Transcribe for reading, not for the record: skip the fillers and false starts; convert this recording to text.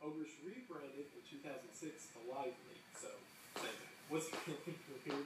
Ogres rebranded in 2006 to LiveLeak, so what's going on here?